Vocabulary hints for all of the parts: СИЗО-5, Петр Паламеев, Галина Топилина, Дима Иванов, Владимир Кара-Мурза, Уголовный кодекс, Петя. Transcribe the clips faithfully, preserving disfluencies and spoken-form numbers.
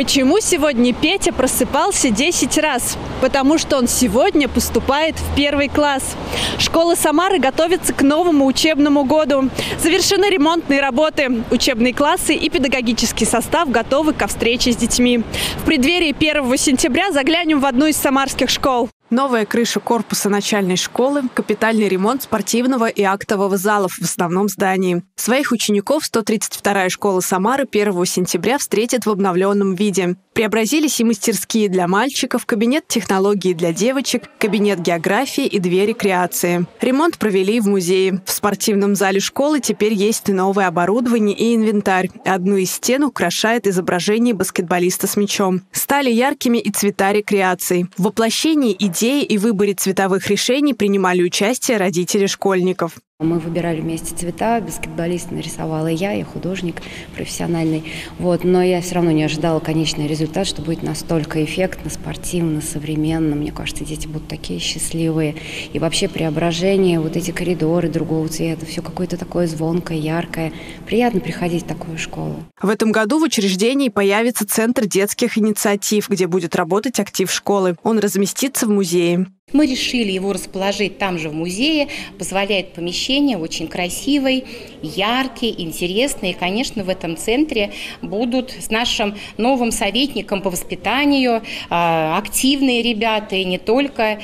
Почему сегодня Петя просыпался десять раз? Потому что он сегодня поступает в первый класс. Школа Самары готовится к новому учебному году. Завершены ремонтные работы. Учебные классы и педагогический состав готовы ко встрече с детьми. В преддверии первого сентября заглянем в одну из самарских школ. Новая крыша корпуса начальной школы, капитальный ремонт спортивного и актового залов в основном здании. Своих учеников сто тридцать вторая школа Самары первого сентября встретит в обновленном виде. Преобразились и мастерские для мальчиков, кабинет технологии для девочек, кабинет географии и две рекреации. Ремонт провели в музее. В спортивном зале школы теперь есть новое оборудование и инвентарь. Одну из стен украшает изображение баскетболиста с мячом. Стали яркими и цвета рекреаций. В воплощении идеи Идеи и выборе цветовых решений принимали участие родители школьников. Мы выбирали вместе цвета, баскетболист нарисовала я, я художник профессиональный. Вот. Но я все равно не ожидала конечный результат, что будет настолько эффектно, спортивно, современно. Мне кажется, дети будут такие счастливые. И вообще преображение, вот эти коридоры другого цвета, все какое-то такое звонкое, яркое. Приятно приходить в такую школу. В этом году в учреждении появится Центр детских инициатив, где будет работать актив школы. Он разместится в музее. Мы решили его расположить там же в музее, позволяет помещение очень красивое, яркое, интересное. И, конечно, в этом центре будут с нашим новым советником по воспитанию активные ребята, и не только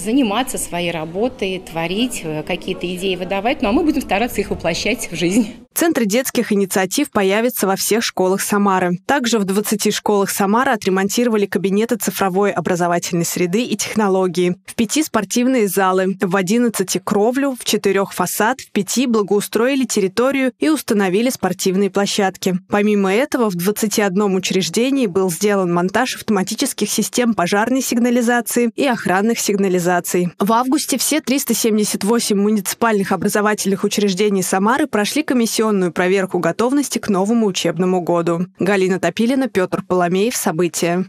заниматься своей работой, творить, какие-то идеи выдавать, но ну, а мы будем стараться их воплощать в жизнь. Центр детских инициатив появится во всех школах Самары. Также в двадцати школах Самары отремонтировали кабинеты цифровой образовательной среды и технологии. В пяти спортивные залы, в одиннадцати кровлю, в четырех фасад, в пяти благоустроили территорию и установили спортивные площадки. Помимо этого, в двадцати одном учреждении был сделан монтаж автоматических систем пожарной сигнализации и охранных сигнализаций. В августе все триста семьдесят восемь муниципальных образовательных учреждений Самары прошли комиссионную проверку готовности к новому учебному году. Галина Топилина, Петр Паламеев. События.